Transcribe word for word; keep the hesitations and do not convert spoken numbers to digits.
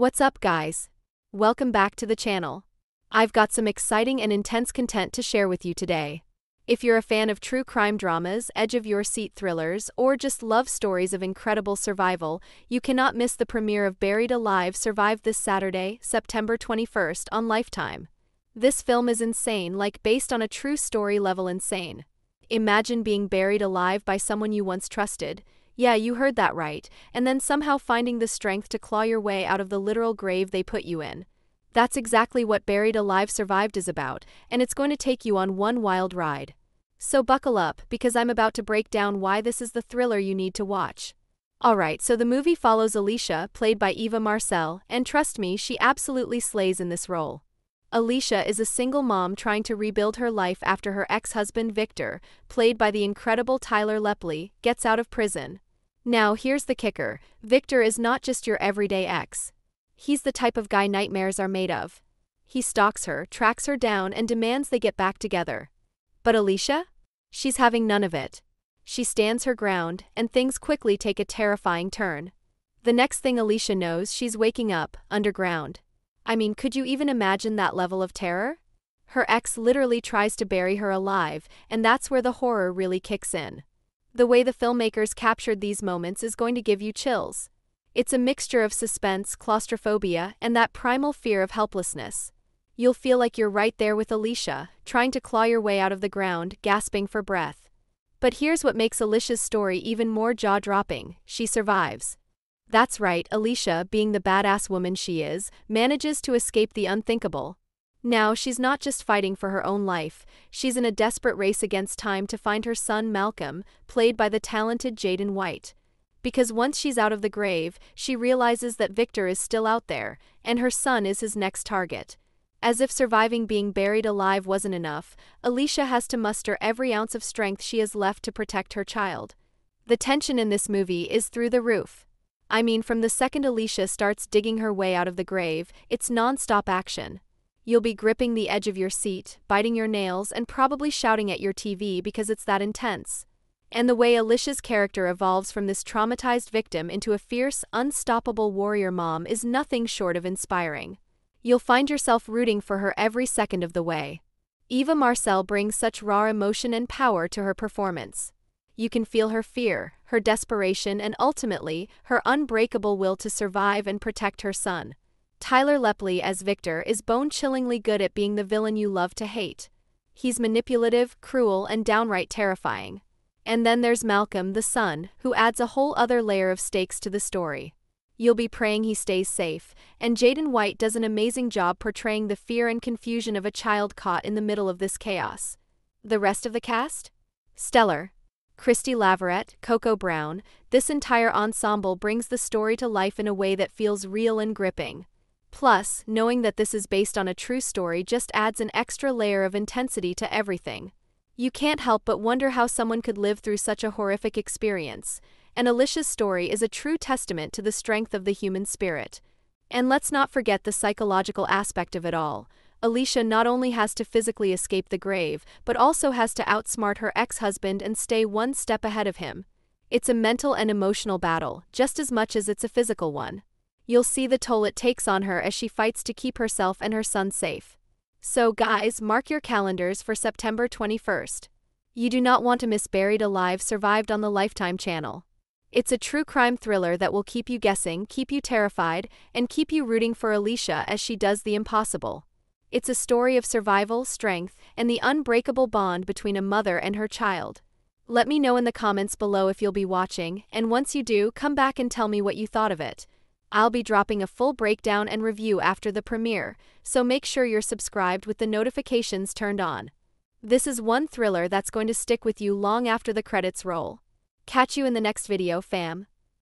What's up, guys? Welcome back to the channel. I've got some exciting and intense content to share with you today. If you're a fan of true crime dramas, edge-of-your-seat thrillers, or just love stories of incredible survival, you cannot miss the premiere of Buried Alive: Survived this Saturday, September twenty-first, on Lifetime. This film is insane, like based on a true story level insane. Imagine being buried alive by someone you once trusted. Yeah, you heard that right, and then somehow finding the strength to claw your way out of the literal grave they put you in. That's exactly what Buried Alive Survived is about, and it's going to take you on one wild ride. So buckle up, because I'm about to break down why this is the thriller you need to watch. Alright, so the movie follows Alicia, played by Eva Marcille, and trust me, she absolutely slays in this role. Alicia is a single mom trying to rebuild her life after her ex-husband Victor, played by the incredible Tyler Lepley, gets out of prison. Now here's the kicker, Victor is not just your everyday ex. He's the type of guy nightmares are made of. He stalks her, tracks her down, and demands they get back together. But Alicia? She's having none of it. She stands her ground, and things quickly take a terrifying turn. The next thing Alicia knows, she's waking up, underground. I mean, could you even imagine that level of terror? Her ex literally tries to bury her alive, and that's where the horror really kicks in. The way the filmmakers captured these moments is going to give you chills. It's a mixture of suspense, claustrophobia, and that primal fear of helplessness. You'll feel like you're right there with Alicia, trying to claw your way out of the ground, gasping for breath. But here's what makes Alicia's story even more jaw-dropping, she survives. That's right, Alicia, being the badass woman she is, manages to escape the unthinkable. Now she's not just fighting for her own life, she's in a desperate race against time to find her son Malcolm, played by the talented Jaden White. Because once she's out of the grave, she realizes that Victor is still out there, and her son is his next target. As if surviving being buried alive wasn't enough, Alicia has to muster every ounce of strength she has left to protect her child. The tension in this movie is through the roof. I mean, from the second Alicia starts digging her way out of the grave, it's non-stop action. You'll be gripping the edge of your seat, biting your nails, and probably shouting at your T V because it's that intense. And the way Alicia's character evolves from this traumatized victim into a fierce, unstoppable warrior mom is nothing short of inspiring. You'll find yourself rooting for her every second of the way. Eva Marcille brings such raw emotion and power to her performance. You can feel her fear, her desperation, and ultimately, her unbreakable will to survive and protect her son. Tyler Lepley as Victor is bone-chillingly good at being the villain you love to hate. He's manipulative, cruel, and downright terrifying. And then there's Malcolm, the son, who adds a whole other layer of stakes to the story. You'll be praying he stays safe, and Jaden White does an amazing job portraying the fear and confusion of a child caught in the middle of this chaos. The rest of the cast? Stellar. Christy Laverett, Coco Brown, this entire ensemble brings the story to life in a way that feels real and gripping. Plus, knowing that this is based on a true story just adds an extra layer of intensity to everything. You can't help but wonder how someone could live through such a horrific experience, and Alicia's story is a true testament to the strength of the human spirit. And let's not forget the psychological aspect of it all. Alicia not only has to physically escape the grave, but also has to outsmart her ex-husband and stay one step ahead of him. It's a mental and emotional battle, just as much as it's a physical one. You'll see the toll it takes on her as she fights to keep herself and her son safe. So guys, mark your calendars for September twenty-first. You do not want to miss Buried Alive Survived on the Lifetime channel. It's a true crime thriller that will keep you guessing, keep you terrified, and keep you rooting for Alicia as she does the impossible. It's a story of survival, strength, and the unbreakable bond between a mother and her child. Let me know in the comments below if you'll be watching, and once you do, come back and tell me what you thought of it. I'll be dropping a full breakdown and review after the premiere, so make sure you're subscribed with the notifications turned on. This is one thriller that's going to stick with you long after the credits roll. Catch you in the next video, fam.